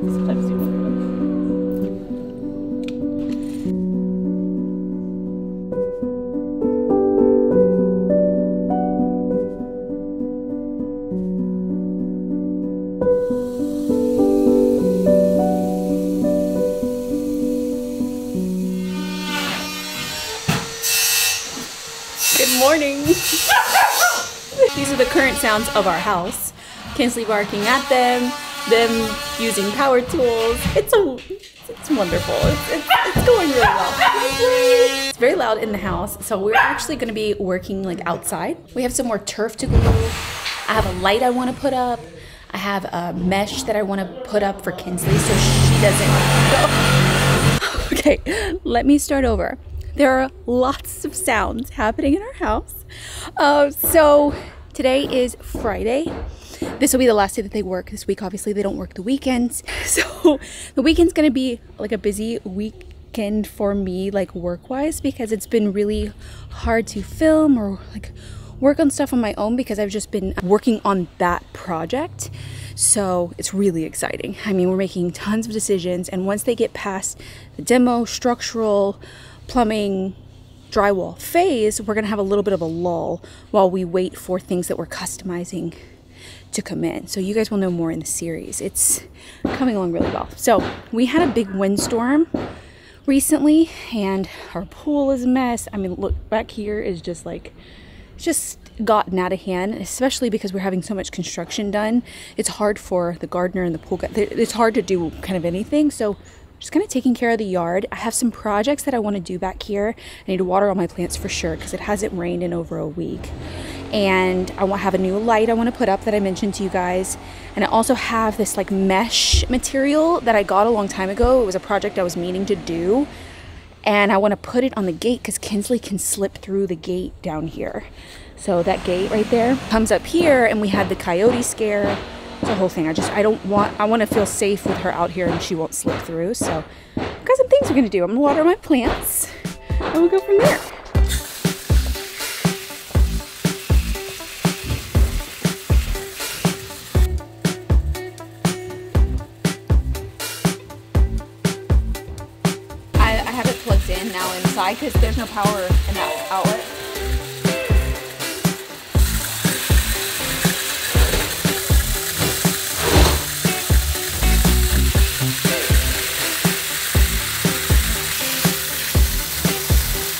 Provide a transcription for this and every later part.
Sometimes you wonder. Good morning. These are the current sounds of our house. Kinsley barking at them using power tools. It's wonderful. It's going really well. It's very loud in the house, so we're actually gonna be working like outside. We have some more turf to glue. I have a light I wanna put up. I have a mesh that I wanna put up for Kinsley so she doesn't go. Okay, let me start over. There are lots of sounds happening in our house. So today is Friday. This will be the last day that they work this week. Obviously, they don't work the weekends. So the weekend's gonna be like a busy weekend for me, like work-wise, because it's been really hard to film or like work on stuff on my own because I've just been working on that project. So it's really exciting. I mean, we're making tons of decisions, and once they get past the demo, structural, plumbing, drywall phase, we're gonna have a little bit of a lull while we wait for things that we're customizing to come in. So you guys will know more in the series. It's coming along really well. So we had a big windstorm recently and our pool is a mess. I mean, look, back here is just like, it's just gotten out of hand, especially because we're having so much construction done. It's hard for the gardener and the pool guy. It's hard to do kind of anything. So just kind of taking care of the yard. I have some projects that I want to do back here. I need to water all my plants for sure because it hasn't rained in over a week. And I have a new light I want to put up that I mentioned to you guys. And I also have this like mesh material that I got a long time ago. It was a project I was meaning to do. And I want to put it on the gate because Kinsley can slip through the gate down here. So that gate right there comes up here, and we had the coyote scare. It's a whole thing. I want to feel safe with her out here and she won't slip through. So I've got some things we're going to do. I'm going to water my plants and we'll go from there. I have it plugged in now inside because there's no power in that outlet.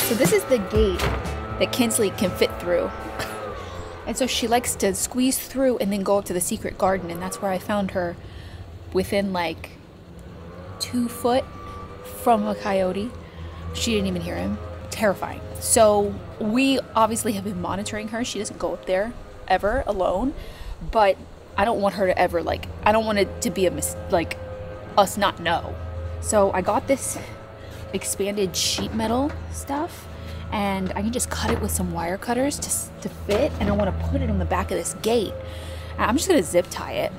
So this is the gate that Kinsley can fit through. And so she likes to squeeze through and then go up to the secret garden, and that's where I found her within like 2 foot from a coyote. She didn't even hear him. Terrifying. So we obviously have been monitoring her. She doesn't go up there ever alone, but I don't want her to ever, like, I don't want it to be a like us not know. So I got this expanded sheet metal stuff and I can just cut it with some wire cutters to fit, and I want to put it on the back of this gate. I'm just gonna zip tie it.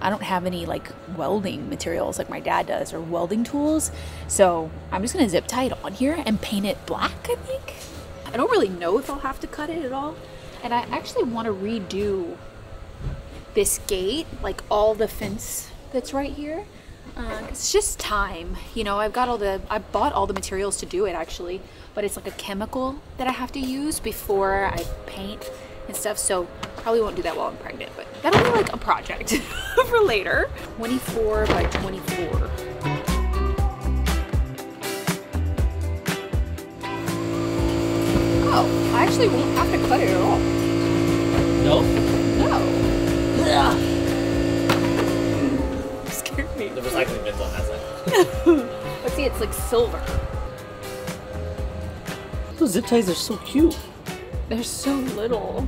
I don't have any like welding materials like my dad does or welding tools. So I'm just gonna zip tie it on here and paint it black, I think. I don't really know if I'll have to cut it at all. And I actually want to redo this gate, like all the fence that's right here. It's just time, you know. I bought all the materials to do it actually, but it's like a chemical that I have to use before I paint and stuff. So probably won't do that while I'm pregnant, but that'll be like a project for later. 24 by 24. Oh, I actually won't have to cut it at all. No? No. Ugh. The recycling bin's on that side. But see, it's like silver. Those zip ties are so cute. They're so little.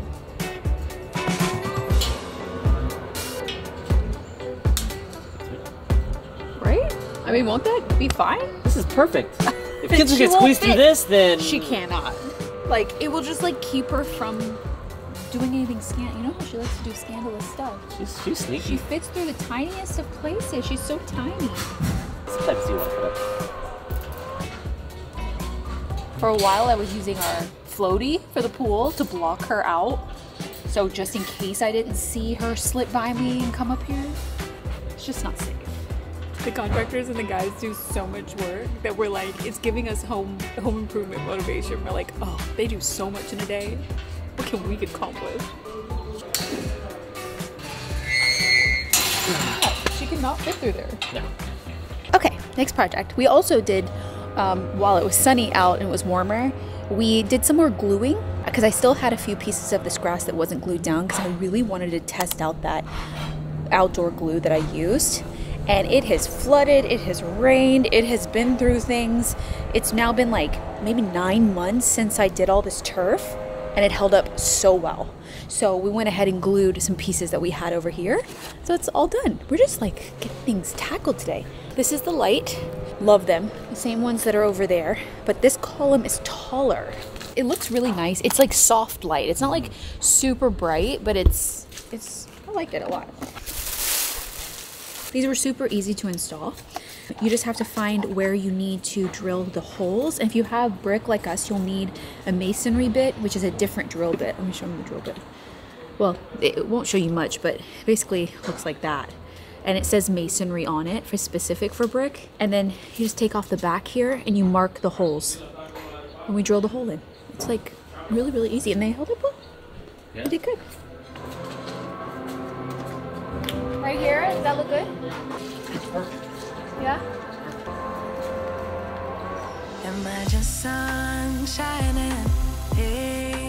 Right? I mean, won't that be fine? This is perfect. If kids get squeezed through this, then she cannot. Like, it will just like keep her from doing anything you know how she likes to do scandalous stuff. She's sneaky. She fits through the tiniest of places. She's so tiny. Sometimes you want her. For a while I was using our floaty for the pool to block her out. So just in case I didn't see her slip by me and come up here. It's just not safe. The contractors and the guys do so much work that we're like, it's giving us home improvement motivation. We're like, oh, they do so much in a day. What can we accomplish? Oh, she cannot fit through there. No. Okay, next project. We also did, while it was sunny out and it was warmer, we did some more gluing because I still had a few pieces of this grass that wasn't glued down because I really wanted to test out that outdoor glue that I used. And it has flooded, it has rained, it has been through things. It's now been like maybe 9 months since I did all this turf and it held up so well. So we went ahead and glued some pieces that we had over here. So it's all done. We're just like getting things tackled today. This is the light. Love them. The same ones that are over there, but this column is taller. It looks really nice. It's like soft light. It's not like super bright, but it's I liked it a lot. These were super easy to install. You just have to find where you need to drill the holes. And if you have brick like us, you'll need a masonry bit, which is a different drill bit. Let me show you the drill bit. Well, it won't show you much, but basically looks like that. And it says masonry on it for specific for brick. And then you just take off the back here and you mark the holes. And we drill the hole in. It's like really, really easy. And they held up well. Yeah. They did good. Right here, does that look good? Yeah? Am I just sun shining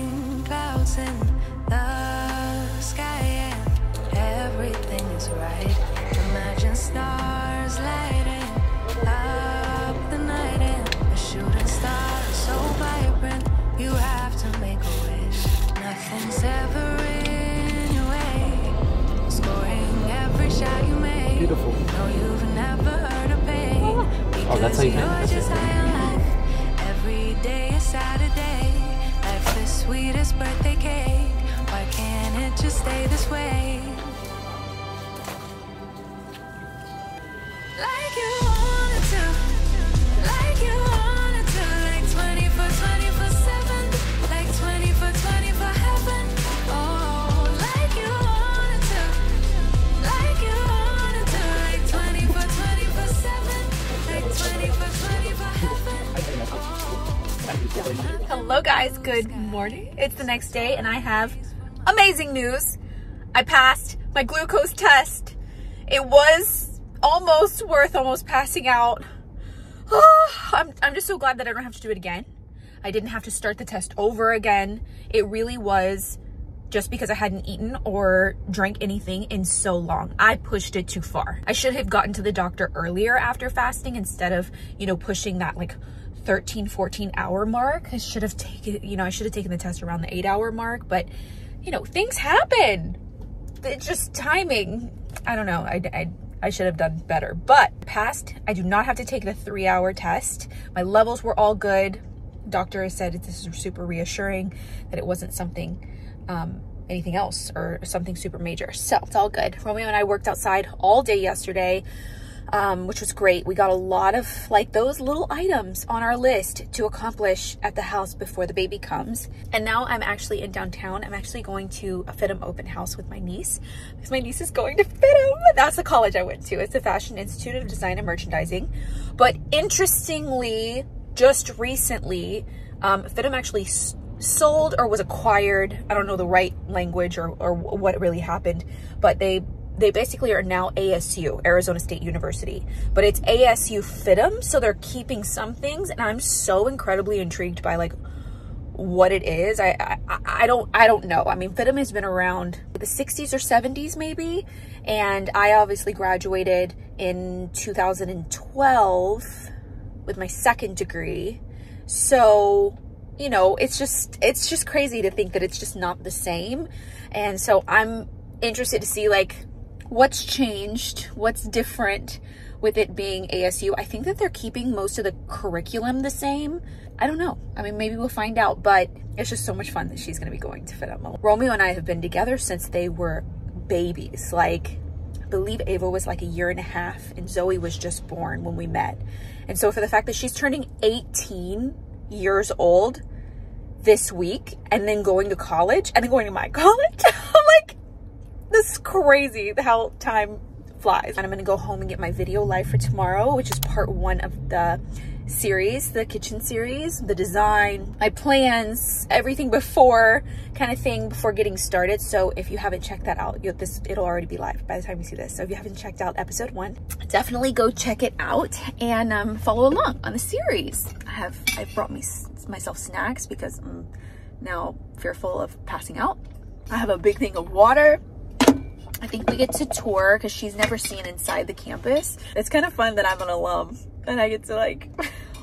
in clouds in the sky and everything is right? Imagine stars lighting up the night and a shooting star so vibrant you have to make a wish. Nothing's ever in your way. Scoring every shot you make. Beautiful. No, you've never heard of pain. Oh, that's how you hang. That's it. Every day is Saturday. Life's the sweetest birthday cake. Why can't it just stay this way? Like you wanted to. Like you wanted to. Like 24/7. Like 24/20 for heaven. Oh, like you wanted to. Like you wanted to. Like 24/7. Like 24/20 for heaven. Oh. Hello guys, good morning. It's the next day and I have amazing news. I passed my glucose test. It was almost worth almost passing out. Oh, I'm just so glad that I don't have to do it again. I didn't have to start the test over again. It really was just because I hadn't eaten or drank anything in so long. I pushed it too far. I should have gotten to the doctor earlier after fasting instead of, you know, pushing that like 13, 14 hour mark. I should have taken, you know, I should have taken the test around the 8 hour mark, but you know, things happen. It's just timing. I don't know. I should have done better, but passed. I do not have to take the 3 hour test. My levels were all good. Doctor has said this is super reassuring that it wasn't something, anything else or something super major. So it's all good. Romeo and I worked outside all day yesterday, which was great. We got a lot of like those little items on our list to accomplish at the house before the baby comes. And now I'm actually in downtown. I'm actually going to a FITM open house with my niece because my niece is going to FITM. That's the college I went to. It's the Fashion Institute of Design and Merchandising. But interestingly, just recently, FITM actually sold or was acquired. I don't know the right language or what really happened, but they basically are now ASU, Arizona State University, but it's ASU FITM, so they're keeping some things, and I'm so incredibly intrigued by like what it is. I don't know. I mean, FITM has been around the 60s or 70s maybe, and I obviously graduated in 2012 with my second degree, so you know, it's just crazy to think that it's just not the same, and so I'm interested to see like what's changed, what's different with it being ASU. I think that they're keeping most of the curriculum the same. I don't know. I mean, maybe we'll find out, but it's just so much fun that she's going to be going to FITM. Romeo and I have been together since they were babies. Like, I believe Ava was like a year and a half and Zoe was just born when we met. And so for the fact that she's turning 18 years old this week and then going to college and then going to my college, I'm like, this is crazy how time flies. And I'm gonna go home and get my video live for tomorrow, which is part one of the series, the kitchen series, the design, my plans, everything before kind of thing, before getting started. So if you haven't checked that out, it'll already be live by the time you see this. So if you haven't checked out episode one, definitely go check it out and follow along on the series. I brought myself snacks because I'm now fearful of passing out. I have a big thing of water. I think we get to tour because she's never seen inside the campus. It's kind of fun that I'm an alum and I get to like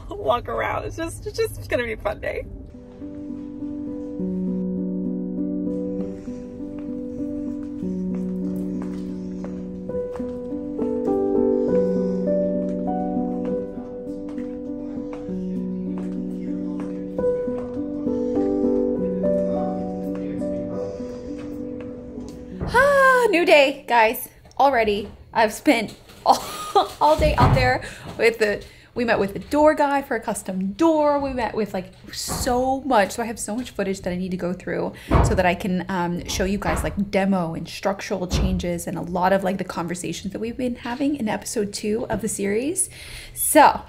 walk around. It's just gonna be a fun day. Ah, new day, guys. Already, I've spent all day out there with the. We met with the door guy for a custom door. We met with like so much. So I have so much footage that I need to go through so that I can show you guys like demo and structural changes and a lot of like the conversations that we've been having in episode two of the series. So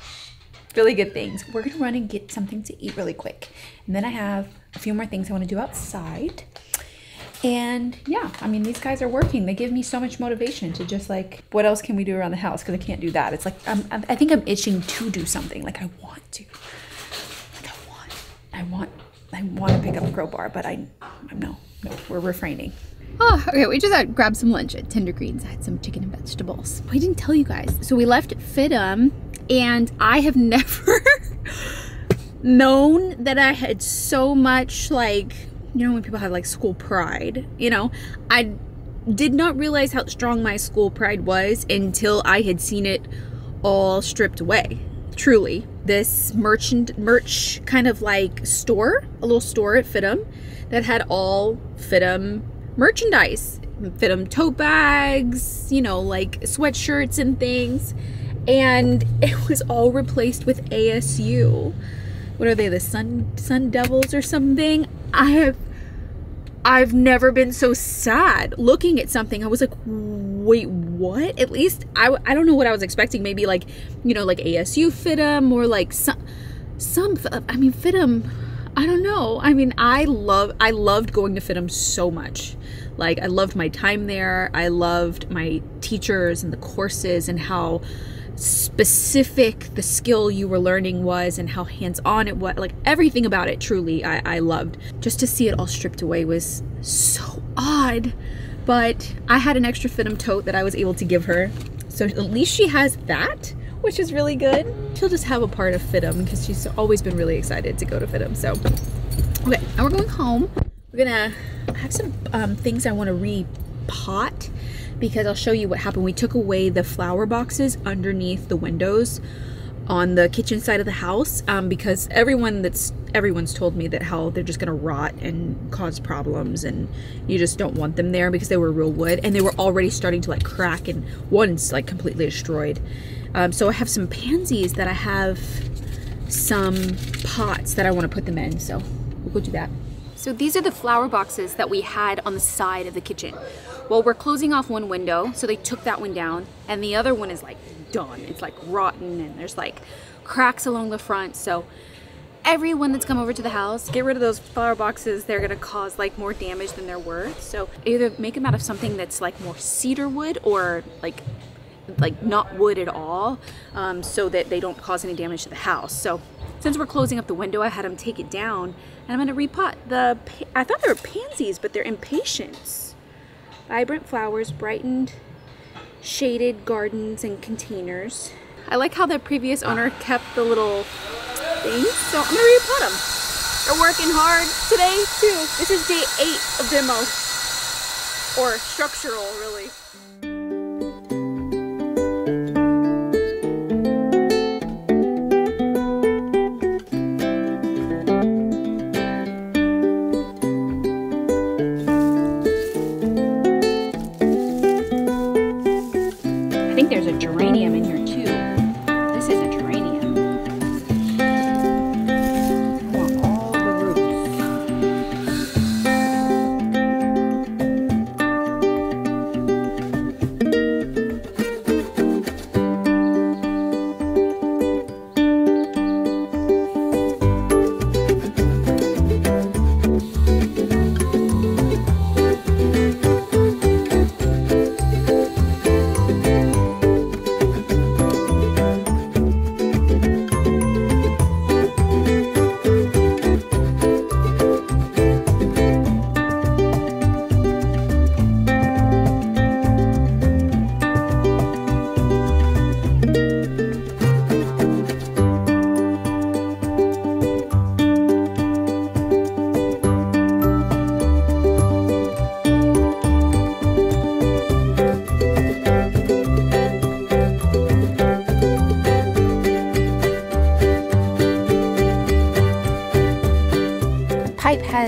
really good things. We're gonna run and get something to eat really quick. And then I have a few more things I wanna do outside. And yeah, I mean, these guys are working. They give me so much motivation to just like, what else can we do around the house? Because I can't do that. It's like, I think I'm itching to do something. Like I want to, like I want to pick up a crowbar, but no, we're refraining. Oh, okay, we just grabbed some lunch at Tender Greens. I had some chicken and vegetables. I didn't tell you guys. So we left Fidham and I have never known that I had so much like, you know when people have like school pride, you know, I did not realize how strong my school pride was until I had seen it all stripped away. Truly, this merch kind of like store, a little store at Fidham that had all Fidham merchandise, Fidham tote bags, you know, like sweatshirts and things, and it was all replaced with ASU. What are they, the Sun Devils or something? I've never been so sad looking at something. I was like, wait, what? At least I don't know what I was expecting. Maybe like, you know, like ASU Fidham or like some I mean Fidham, I don't know. I mean, I loved going to Fidham so much. Like I loved my time there. I loved my teachers and the courses and how specific the skill you were learning was and how hands-on it was, like everything about it. Truly I loved. Just to see it all stripped away was so odd, but I had an extra Fidham tote that I was able to give her, so at least she has that, which is really good. She'll just have a part of Fidham because she's always been really excited to go to Fidham. So okay, now we're going home. We're gonna have some things I want to repot because I'll show you what happened. We took away the flower boxes underneath the windows on the kitchen side of the house because everyone's told me that how they're just gonna rot and cause problems and you just don't want them there because they were real wood and they were already starting to like crack and one's like completely destroyed. So I have some pansies that I have some pots that I wanna put them in. So we'll go do that. So these are the flower boxes that we had on the side of the kitchen. Well, we're closing off one window, so they took that one down, and the other one is like done. It's like rotten, and there's like cracks along the front. So everyone that's come over to the house, get rid of those flower boxes. They're gonna cause like more damage than they're worth. So either make them out of something that's like more cedar wood or like not wood at all, so that they don't cause any damage to the house. So since we're closing up the window, I had them take it down, and I'm gonna repot the. I thought they were pansies, but they're impatiens. Vibrant flowers, brightened, shaded gardens and containers. I like how the previous owner kept the little things, so I'm gonna repot them. They're working hard today too. This is day 8 of demo, or structural really.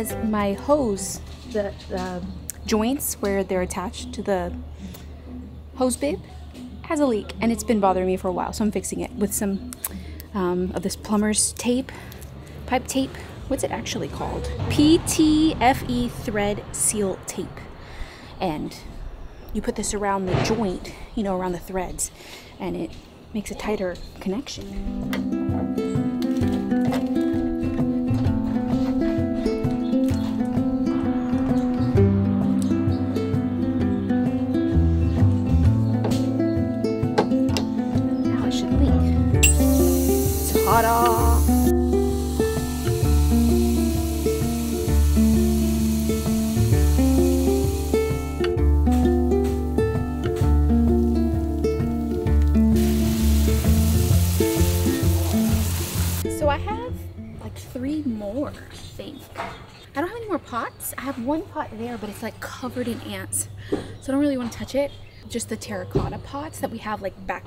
because my hose, the joints where they're attached to the hose bib, has a leak, and it's been bothering me for a while, so I'm fixing it with some of this plumber's tape, pipe tape. What's it actually called? PTFE thread seal tape. And you put this around the joint, you know, around the threads, and it makes a tighter connection. I don't have any more pots. I have one pot there, but it's like covered in ants, so I don't really want to touch it. Just the terracotta pots that we have like back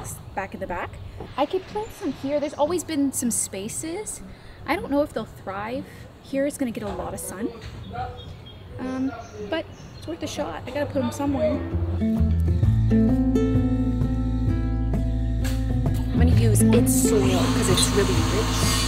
in the back. I could plant some here. There's always been some spaces. I don't know if they'll thrive. Here it's going to get a lot of sun, but it's worth a shot. I gotta put them somewhere. I'm going to use its soil because it's really rich.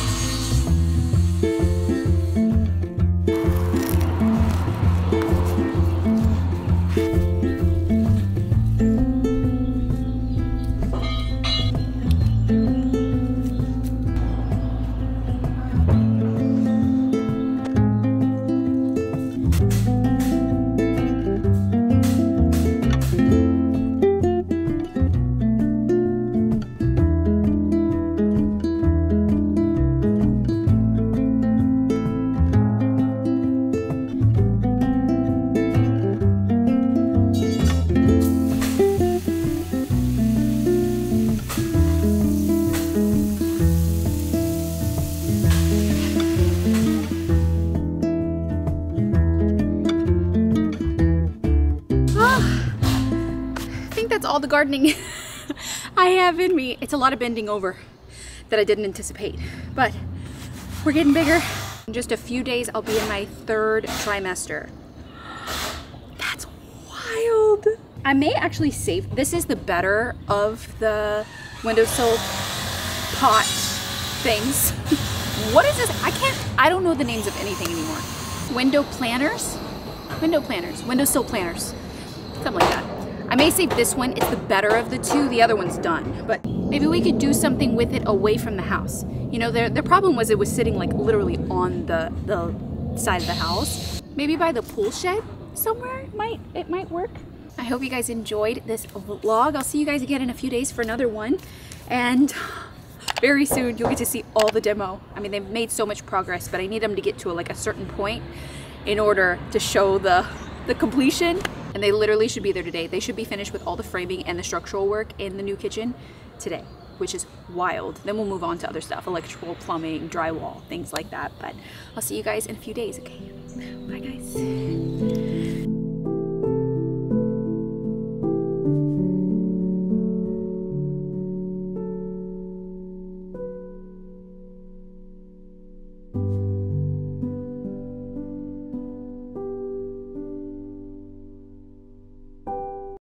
All the gardening I have in me. It's a lot of bending over that I didn't anticipate, but we're getting bigger. In just a few days, I'll be in my third trimester. That's wild. I may actually save. This is the better of the windowsill pot things. What is this? I don't know the names of anything anymore. Windowsill planners, something like that. I may save this one, it's the better of the two, the other one's done, but maybe we could do something with it away from the house. You know, their problem was it was sitting like literally on the side of the house. Maybe by the pool shed somewhere, it might work. I hope you guys enjoyed this vlog. I'll see you guys again in a few days for another one, and very soon you'll get to see all the demo. I mean, they've made so much progress, but I need them to get to like a certain point in order to show the completion. And they literally should be there today. They should be finished with all the framing and the structural work in the new kitchen today, which is wild. Then we'll move on to other stuff, electrical, plumbing, drywall, things like that. But I'll see you guys in a few days, okay? Bye, guys.